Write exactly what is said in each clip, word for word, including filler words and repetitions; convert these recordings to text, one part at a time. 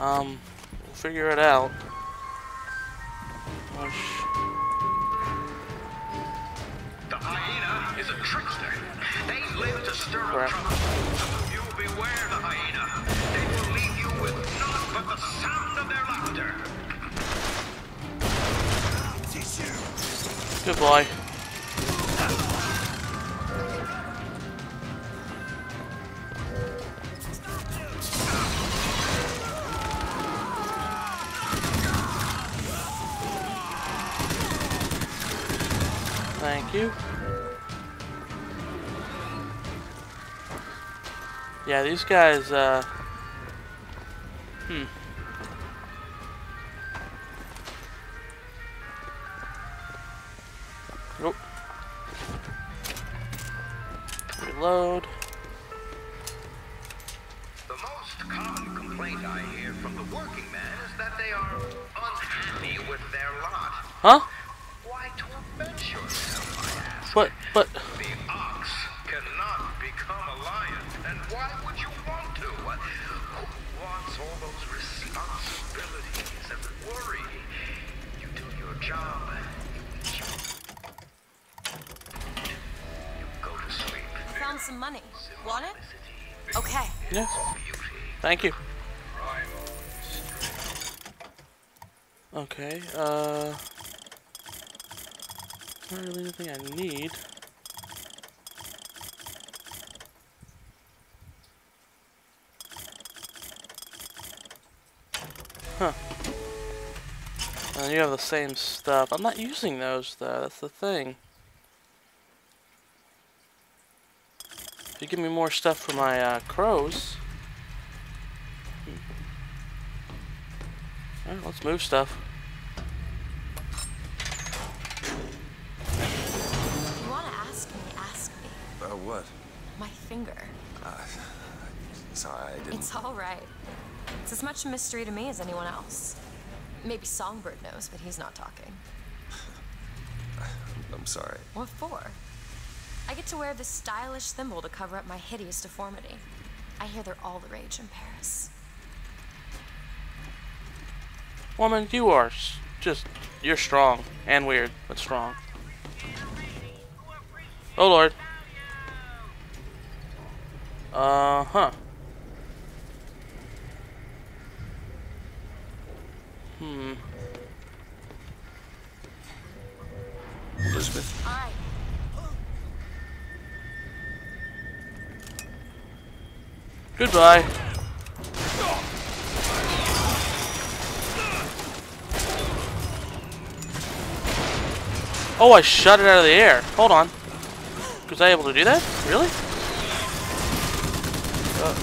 Um, we'll figure it out. The hyena is a trickster. They live to stir up trouble. You beware the hyena. They will leave you with none but the sound of their laughter. Good boy. Thank you. Yeah, these guys, uh... Hmm. Nope. Reload. The most common complaint I hear from the working man is that they are unhappy with their lot. Huh? Why torment yourself, I ask? But, but... The ox cannot become a lion, and why would you want to? Who wants all those responsibilities and worry? You do your job. Some money. Want it? Okay. Yeah. Thank you. Okay, uh... not really anything I need. Huh. Uh, you have the same stuff. I'm not using those, though. That's the thing. You give me more stuff for my uh, crows. Hmm. Alright, let's move stuff. If you want to ask me, ask me. About uh, what? My finger. Uh, sorry, I didn't. It's alright. It's as much a mystery to me as anyone else. Maybe Songbird knows, but he's not talking. I'm sorry. What for? I get to wear this stylish thimble to cover up my hideous deformity. I hear they're all the rage in Paris. Woman, you are just... you're strong. And weird, but strong. Oh, Lord. Uh-huh. Hmm. Elizabeth? I Goodbye. Oh, I shot it out of the air. Hold on. Was I able to do that? Really? Uh,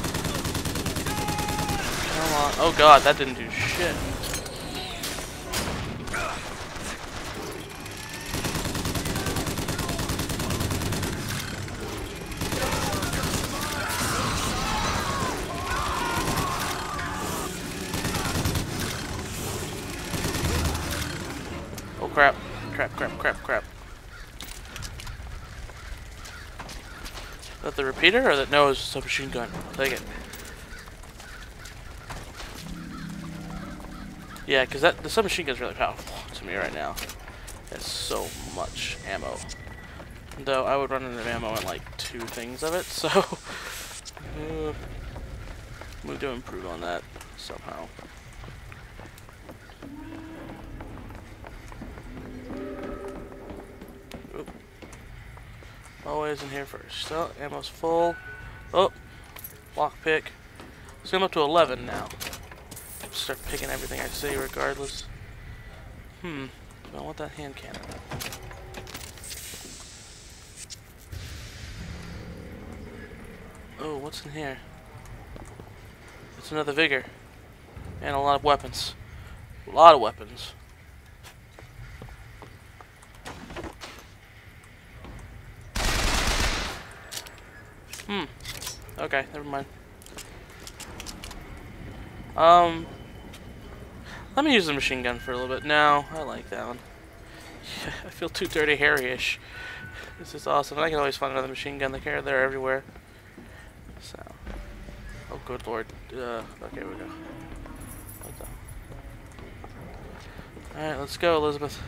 come on. Oh god, that didn't do shit. Crap, crap, crap, crap, crap. Is that the repeater or that? No, it's a machine gun. I'll take it. Yeah, because that the submachine gun's really powerful to me right now. It's so much ammo. Though I would run out of ammo in like two things of it, so uh, we need to improve on that somehow. Always in here first. So, ammo's full. Oh, lockpick. Let's come up to eleven now. Start picking everything I see, regardless. Hmm. I want that hand cannon. Oh, what's in here? It's another Vigor. And a lot of weapons. A lot of weapons. Hmm. Okay, never mind. Um, let me use the machine gun for a little bit. No, I like that one. Yeah, I feel too dirty, hairy-ish. This is awesome. I can always find another machine gun. They're they're everywhere. So, oh good lord. Uh, okay, we go. Alright, let's go, Elizabeth.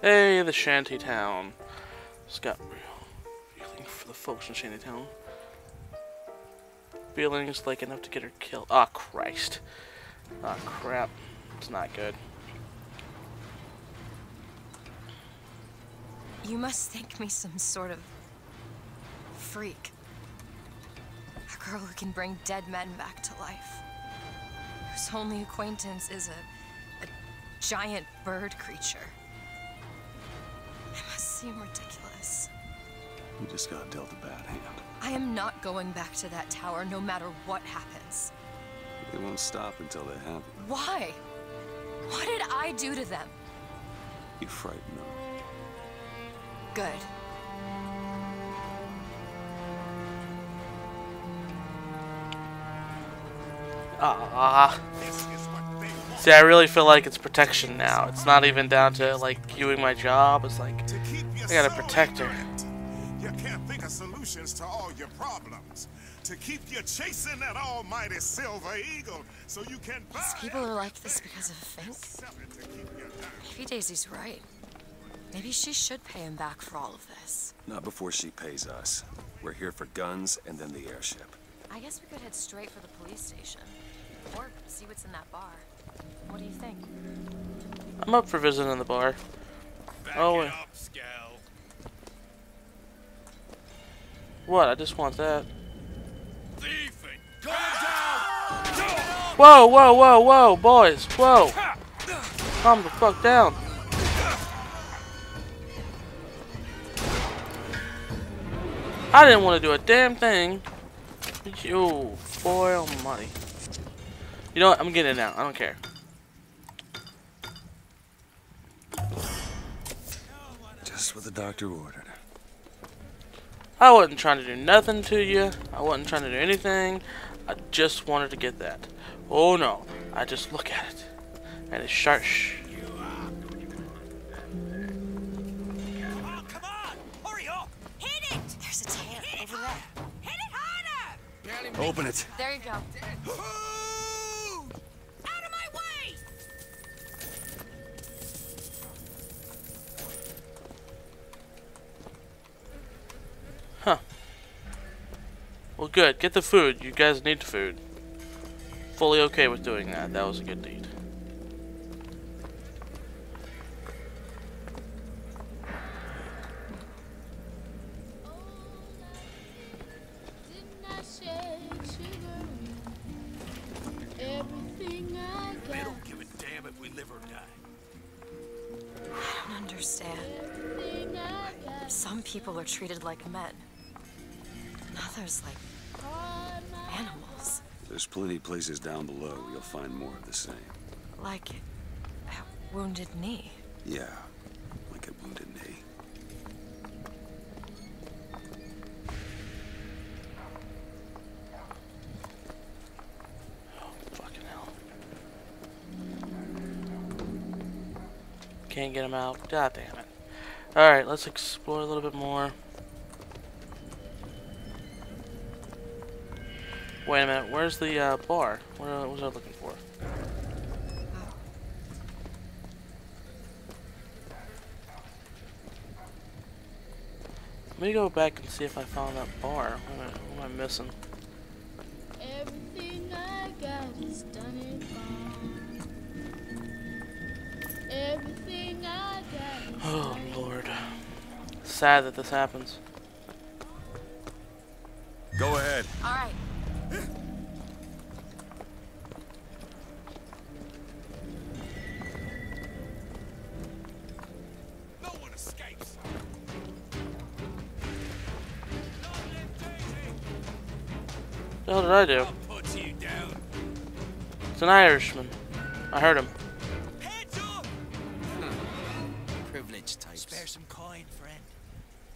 Hey, the shanty town. Just got real feeling for the folks in shanty town. Feelings like enough to get her killed. Ah, oh, Christ. Ah, oh, crap. It's not good. You must think me some sort of freak. A girl who can bring dead men back to life. Whose only acquaintance is a, a giant bird creature. I must seem ridiculous. You just got dealt a bad hand. I am not going back to that tower no matter what happens. They won't stop until they have you. Why? What did I do to them? You frighten them. Good. Ah. See, I really feel like it's protection now. It's not even down to like doing my job. It's like I gotta protect her. You can't think of solutions to all your problems. To keep you chasing that almighty silver eagle, so you can. These people are like this because of Fink. Maybe Daisy's right. Maybe she should pay him back for all of this. Not before she pays us. We're here for guns and then the airship. I guess we could head straight for the police station. Or see what's in that bar. What do you think? I'm up for visiting the bar. Back oh, up, Scal. What? I just want that. Thieving. Go down. Whoa, whoa, whoa, whoa, boys. Whoa. Calm the fuck down. I didn't want to do a damn thing. Yo, boy almighty. You know what? I'm getting it now. I don't care. Just what the doctor ordered. I wasn't trying to do nothing to you. I wasn't trying to do anything. I just wanted to get that. Oh no. I just look at it. And it's sharp. Open it. There you go. Out of my way! Huh. Well, good. Get the food. You guys need food. Fully okay with doing that. That was a good deed. People are treated like men, and others like animals. There's plenty of places down below where you'll find more of the same. Like at Wounded Knee. Yeah, like at Wounded Knee. Oh, fucking hell. Can't get him out. God damn it. Alright, let's explore a little bit more. Wait a minute, where's the uh, bar? What, uh, what was I looking for? Let me go back and see if I found that bar. What am I, what am I missing? Everything I got is done in fun. Everything I got is done in fun. Sad that this happens. Go ahead. All right. No one escapes. What did I do? I'll put you down. It's an Irishman. I heard him. Heads up. Hmm. Privileged types. Spare some coin, friend.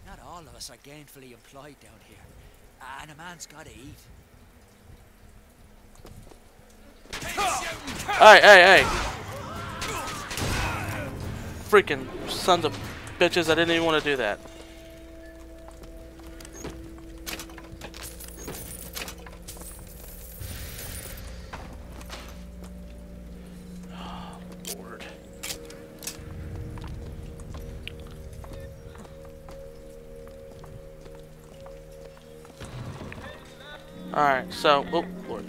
Not all of us are gainfully employed down here, uh, and a man's gotta eat. Hey, hey, hey! Freaking sons of bitches, I didn't even want to do that. Alright, so, oh, Lord.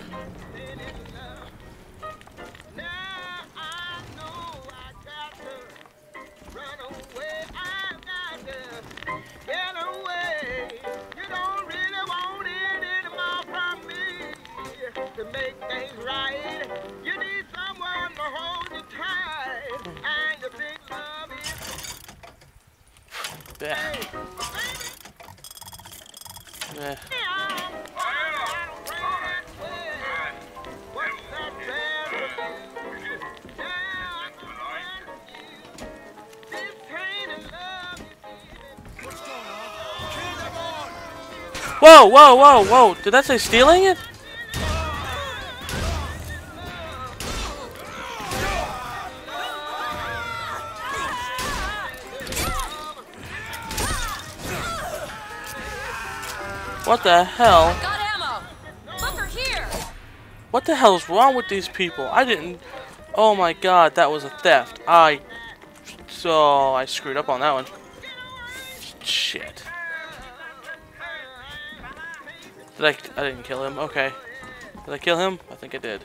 Whoa, whoa, whoa, whoa! Did that say stealing it? What the hell? I got ammo. Look her here. What the hell is wrong with these people? I didn't. Oh my God, that was a theft. I. So I screwed up on that one. Shit. Did I, I didn't kill him, okay. Did I kill him? I think I did.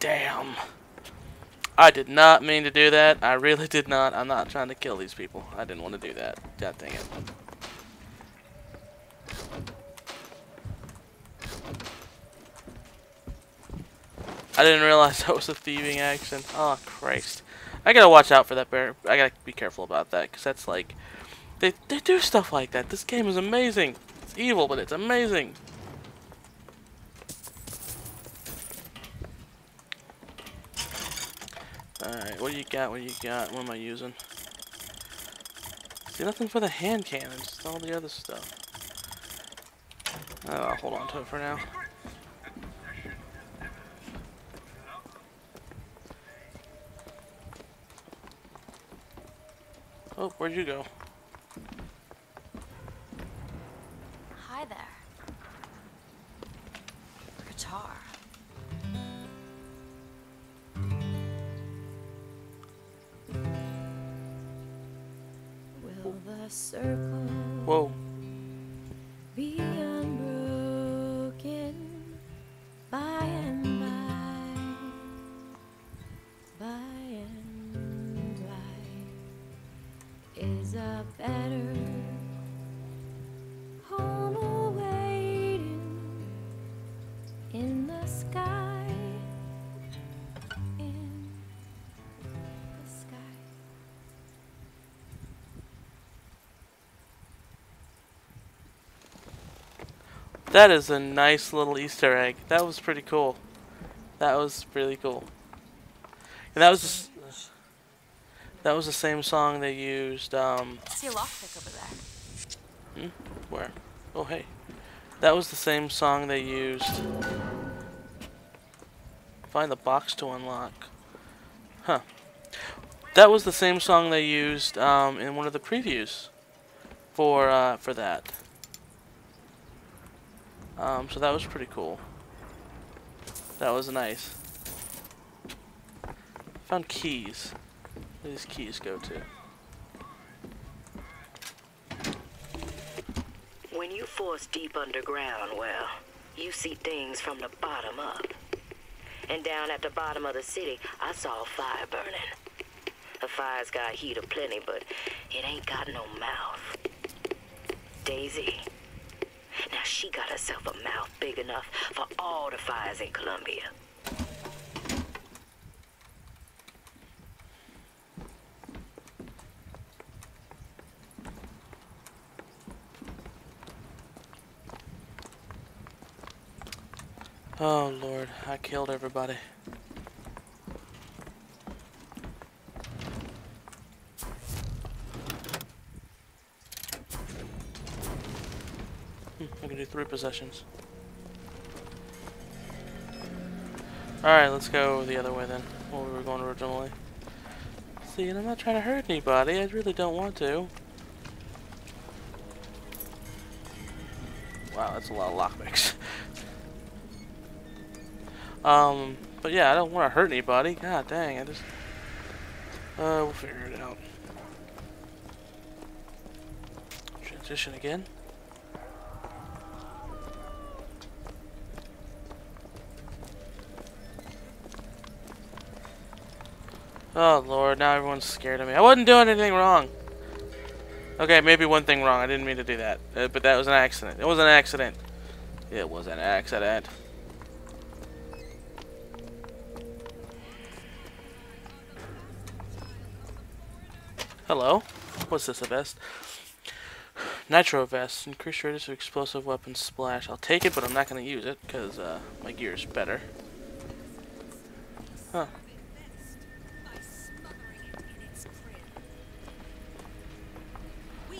Damn. I did not mean to do that. I really did not. I'm not trying to kill these people. I didn't want to do that. God dang it. I didn't realize that was a thieving action. Oh, Christ. I gotta watch out for that bear. I gotta be careful about that, because that's like... They, they do stuff like that. This game is amazing. It's evil, but it's amazing. Alright, what do you got? What do you got? What am I using? See, nothing for the hand cannons, just all the other stuff. Oh, I'll hold on to it for now. Oh, where'd you go? Hi there. Guitar. Will the circle Whoa. be unbroken by and by, by and by is a better home awaiting in the sky, in the sky. That is a nice little Easter egg. That was pretty cool. That was really cool. And that was the, that was the same song they used. Um, I see a lockpick over there. Hmm? Where? Oh hey, that was the same song they used. Find the box to unlock. Huh? That was the same song they used um, in one of the previews for uh, for that. Um, so that was pretty cool. That was nice. Found keys. Where do these keys go to? When you force deep underground, well, you see things from the bottom up. And down at the bottom of the city, I saw a fire burning. The fire's got heat aplenty, but it ain't got no mouth. Daisy. Now she got herself a mouth big enough for all the fires in Columbia. Oh Lord, I killed everybody. I can do three possessions. Alright, let's go the other way then. Where we were going originally. See, and I'm not trying to hurt anybody. I really don't want to. Wow, that's a lot of lockpicks. um, but yeah, I don't want to hurt anybody. God dang, I just... Uh, we'll figure it out. Transition again. Oh Lord, now everyone's scared of me. I wasn't doing anything wrong. Okay, maybe one thing wrong. I didn't mean to do that. Uh, but that was an accident. It was an accident. It was an accident. Hello? What's this, a vest? Nitro vest. Increased radius of explosive weapon splash. I'll take it, but I'm not going to use it, because uh, my gear is better. Huh.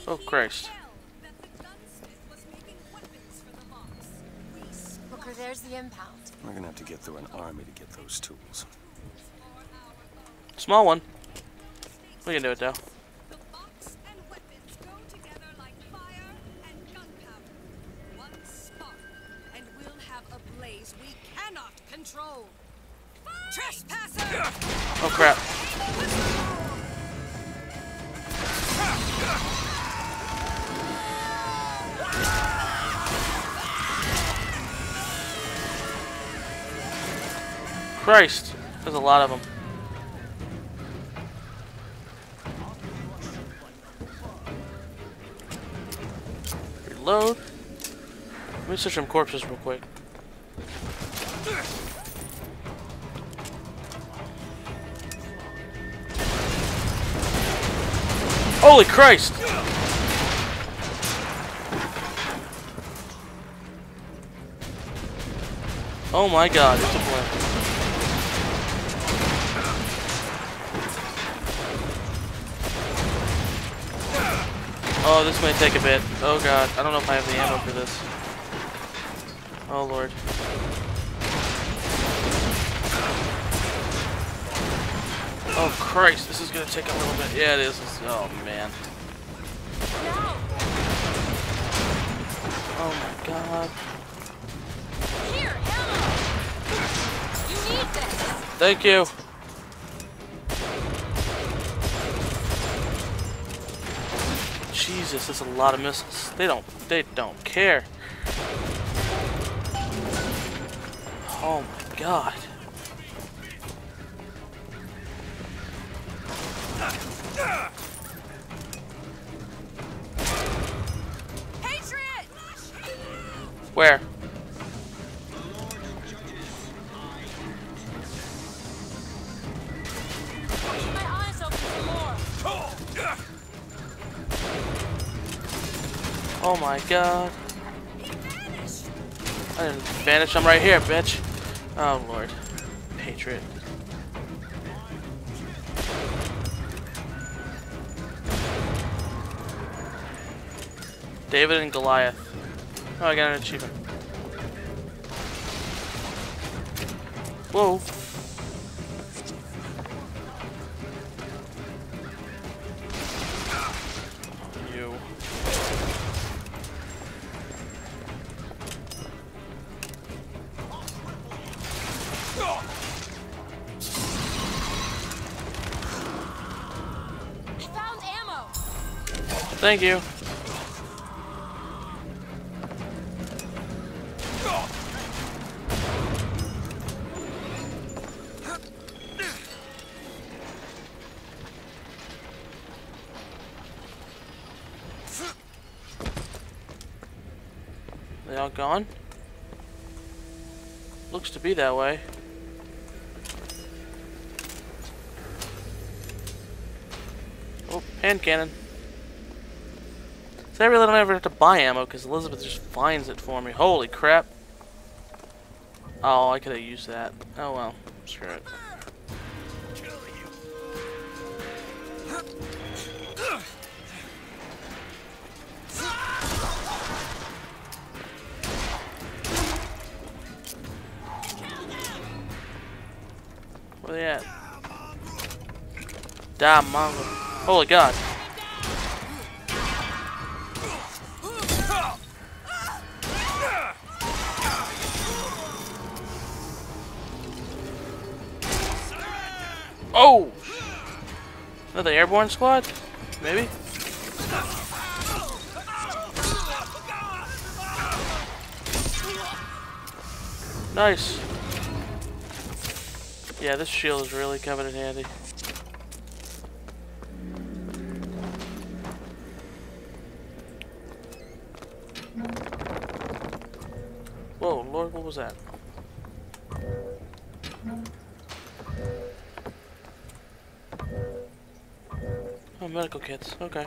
Oh, Christ. Booker, there's the impound. We're gonna have to get through an army to get those tools. Small one. We can do it, though. The box and weapons go together like fire and gunpowder. One spark, and we'll have a blaze we cannot control. Trespasser! Oh, crap. Christ, there's a lot of them. Reload. Let me search some corpses real quick. Holy Christ! Oh my God, it's a blimp. Oh, this may take a bit. Oh God, I don't know if I have the ammo for this. Oh Lord. Oh Christ, this is gonna take a little bit. Yeah, it is. Oh man. Oh my God. Here, ammo. You need this. Thank you. Jesus, that's a lot of missiles. They don't, they don't care. Oh my God. Patriot! Where? Oh my God. I didn't vanish, I'm right here, bitch. Oh Lord. Patriot. David and Goliath. Oh, I got an achievement. Whoa. Thank you. They all gone? Looks to be that way. Oh, hand cannon. So I really don't ever have to buy ammo because Elizabeth just finds it for me. Holy crap. Oh, I could have used that. Oh well. Screw it. Where they at? Die, mongo. Holy God. Oh! Another airborne squad? Maybe? Nice! Yeah, this shield is really coming in handy. Lord, what was that? Oh, medical kits. Okay.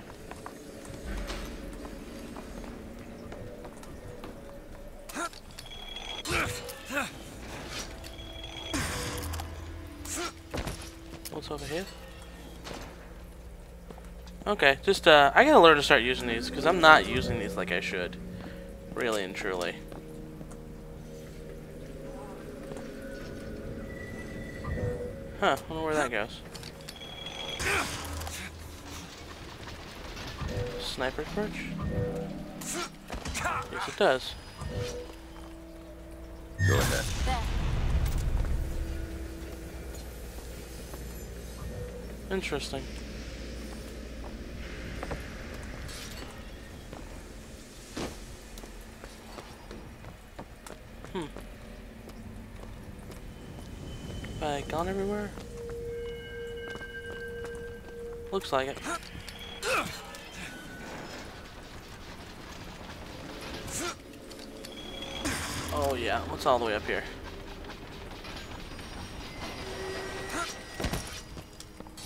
What's over here? Okay, just, uh, I gotta learn to start using these, because I'm not using these like I should. Really and truly. Huh, I wonder where that goes. Sniper's perch? Yes, it does. Go ahead. Interesting. Hmm. Have I gone everywhere? Looks like it. Oh yeah, what's all the way up here?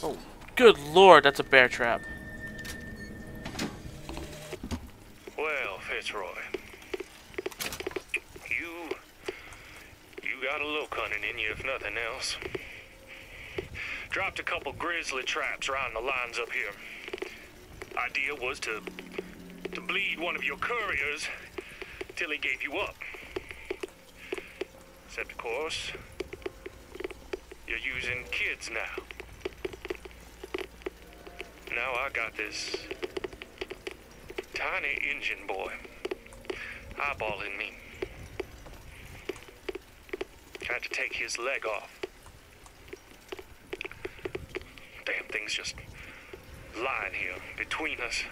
Oh, good lord, that's a bear trap. Well, Fitzroy. Got a little cunning in you, if nothing else. Dropped a couple grizzly traps around the lines up here. Idea was to to bleed one of your couriers till he gave you up. Except, of course, you're using kids now. Now I got this tiny engine boy eyeballing me. Tried to take his leg off. Damn thing's just lying here between us.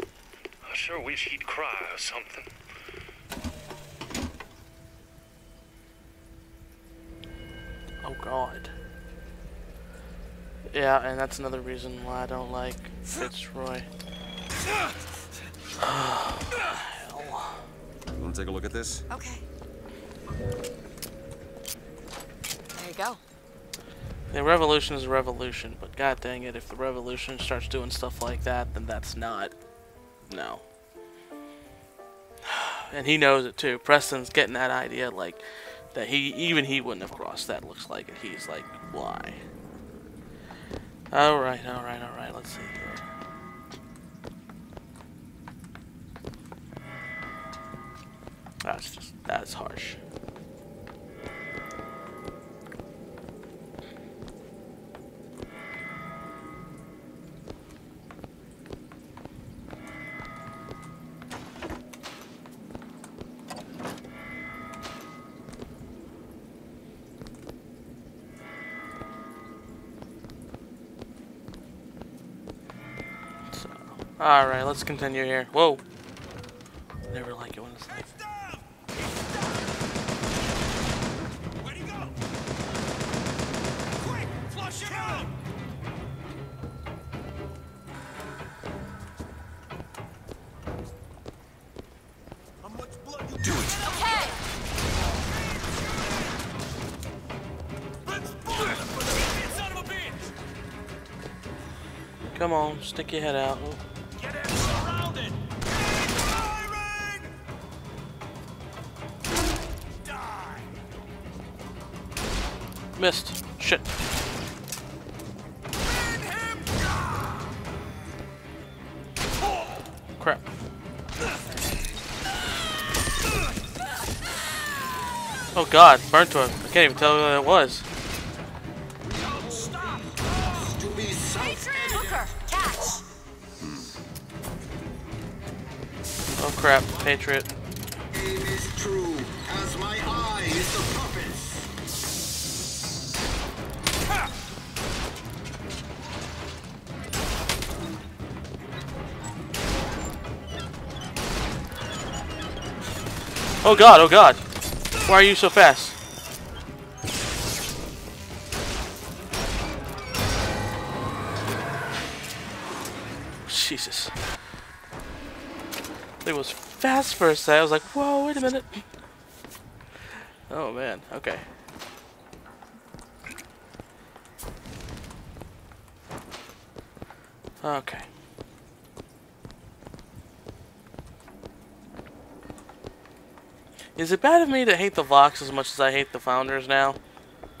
I sure wish he'd cry or something. Oh god. Yeah, and that's another reason why I don't like Fitzroy. Hell. You wanna take a look at this? Okay. There you go. The revolution is a revolution, but god dang it, if the revolution starts doing stuff like that, then that's not. No. And he knows it too. Preston's getting that idea, like, that he, even he wouldn't have crossed that, looks like, and he's like, why? Alright, alright, alright, let's see here. That's just, that's harsh. So, all right, let's continue here. Whoa. Never like it when it's like. Come on, stick your head out. Get him surrounded. Die. Missed. Shit. Him oh. Crap. Oh god, burnt to him. I can't even tell who that was. Oh crap, Patriot. Aim is true, as my eye is the purpose. Ha! Oh god, oh god. Why are you so fast? Jesus. It was fast for a second. I was like, whoa, wait a minute. Oh, man. Okay. Okay. Is it bad of me to hate the Vox as much as I hate the Founders now?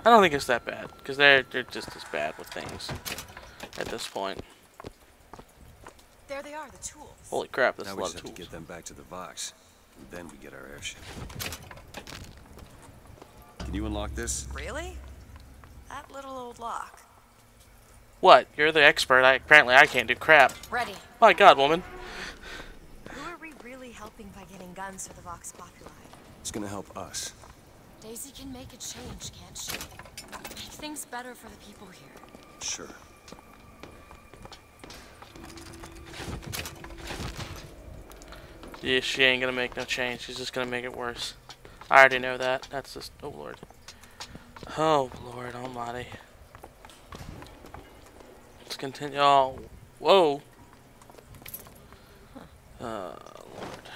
I don't think it's that bad, because they're, they're just as bad with things at this point. There they are, the tools. Holy crap, that's now a lot of tools. Now we just have to get them back to the Vox, and then we get our airship. Can you unlock this? Really? That little old lock. What? You're the expert. I, apparently I can't do crap. Ready. My God, woman. Who are we really helping by getting guns for the Vox Populi? It's gonna help us. Daisy can make a change, can't she? Make things better for the people here. Sure. Yeah, she ain't gonna make no change. She's just gonna make it worse. I already know that. That's just... Oh, Lord. Oh, Lord almighty. Let's continue. Oh, whoa. Uh, Lord.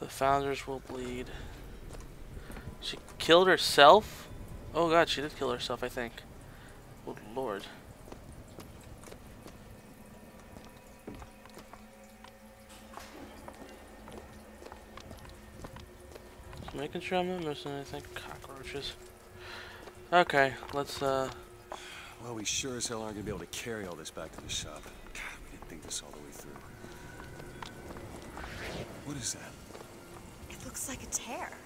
The Founders will bleed. She killed herself? Oh, God, she did kill herself, I think. Oh, Lord. Making sure I'm not missing anything. Cockroaches. Okay, let's, uh... Well, we sure as hell aren't gonna be able to carry all this back to the shop. God, we didn't think this all the way through. What is that? It looks like a tear.